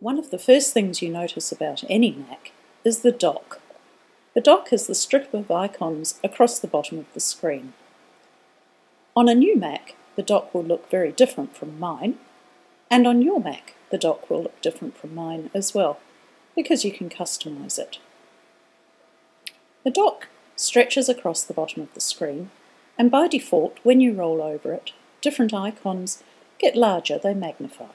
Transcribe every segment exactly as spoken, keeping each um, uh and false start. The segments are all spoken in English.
One of the first things you notice about any Mac is the dock. The dock is the strip of icons across the bottom of the screen. On a new Mac, the dock will look very different from mine, and on your Mac, the dock will look different from mine as well, because you can customize it. The dock stretches across the bottom of the screen, and by default, when you roll over it, different icons get larger, they magnify.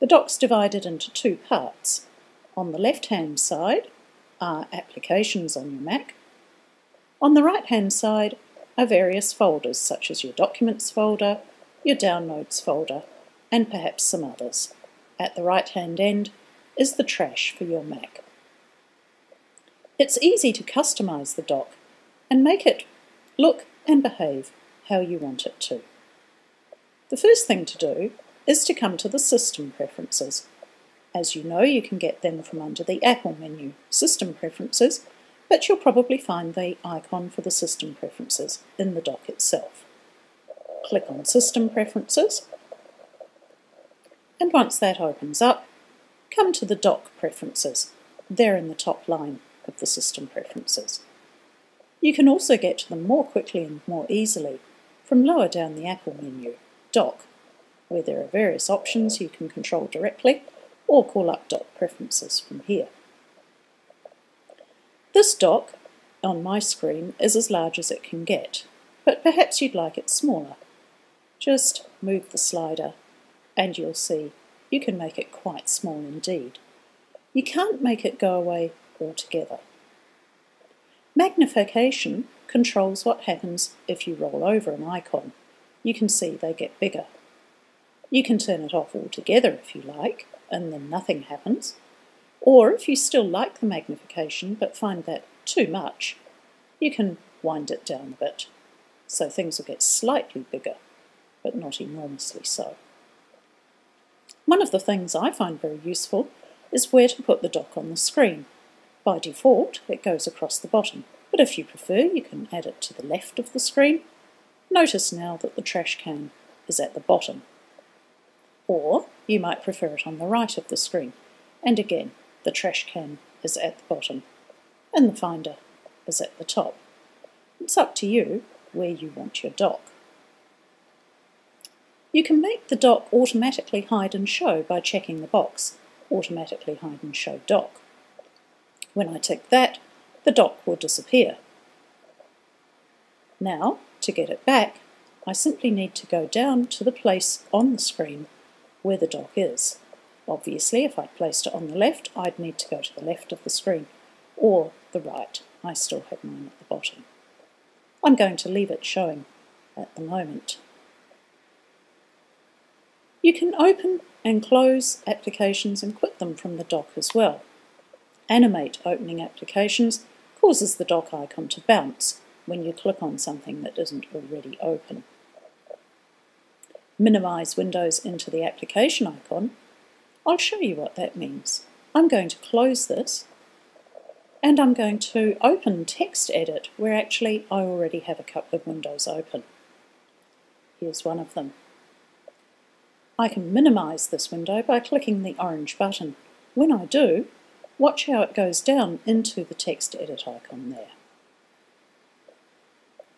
The dock's divided into two parts. On the left-hand side are applications on your Mac. On the right-hand side are various folders, such as your Documents folder, your Downloads folder, and perhaps some others. At the right-hand end is the trash for your Mac. It's easy to customize the dock and make it look and behave how you want it to. The first thing to do is to come to the System Preferences. As you know, you can get them from under the Apple menu, System Preferences, but you'll probably find the icon for the System Preferences in the dock itself. Click on System Preferences, and once that opens up, come to the Dock Preferences. They're in the top line of the System Preferences. You can also get to them more quickly and more easily from lower down the Apple menu, Dock, where there are various options you can control directly, or call up Dock Preferences from here. This dock on my screen is as large as it can get, but perhaps you'd like it smaller. Just move the slider and you'll see you can make it quite small indeed. You can't make it go away altogether. Magnification controls what happens if you roll over an icon. You can see they get bigger. You can turn it off altogether if you like, and then nothing happens. Or if you still like the magnification but find that too much, you can wind it down a bit. So things will get slightly bigger, but not enormously so. One of the things I find very useful is where to put the dock on the screen. By default, it goes across the bottom, but if you prefer, you can add it to the left of the screen. Notice now that the trash can is at the bottom. Or you might prefer it on the right of the screen, and again the trash can is at the bottom and the Finder is at the top. It's up to you where you want your dock. You can make the dock automatically hide and show by checking the box, Automatically Hide and Show Dock. When I tick that, the dock will disappear. Now, to get it back, I simply need to go down to the place on the screen where the dock is. Obviously, if I placed it on the left, I'd need to go to the left of the screen, or the right. I still have mine at the bottom. I'm going to leave it showing at the moment. You can open and close applications and quit them from the dock as well. Animate opening applications causes the dock icon to bounce when you click on something that isn't already open. Minimize windows into the application icon. I'll show you what that means. I'm going to close this, and I'm going to open Text Edit, where actually I already have a couple of windows open. Here's one of them. I can minimize this window by clicking the orange button. When I do, watch how it goes down into the Text Edit icon there.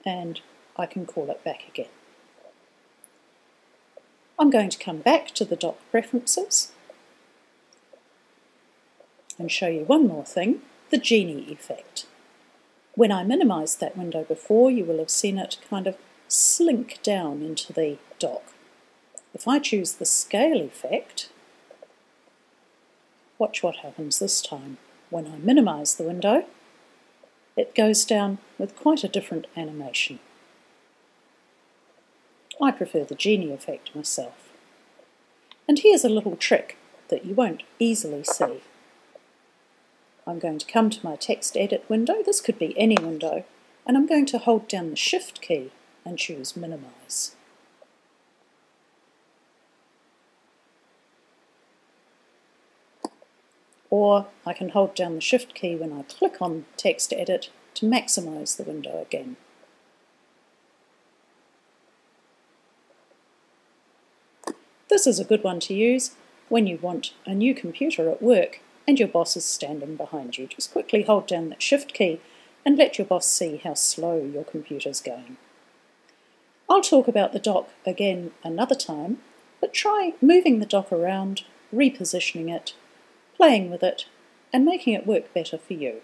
And I can call it back again. I'm going to come back to the Dock Preferences and show you one more thing, the genie effect. When I minimised that window before, you will have seen it kind of slink down into the dock. If I choose the scale effect, watch what happens this time. When I minimise the window, it goes down with quite a different animation. I prefer the genie effect myself. And here's a little trick that you won't easily see. I'm going to come to my Text Edit window, this could be any window, and I'm going to hold down the Shift key and choose Minimize. Or I can hold down the Shift key when I click on Text Edit to maximise the window again. This is a good one to use when you want a new computer at work and your boss is standing behind you. Just quickly hold down that Shift key and let your boss see how slow your computer's going. I'll talk about the dock again another time, but try moving the dock around, repositioning it, playing with it, and making it work better for you.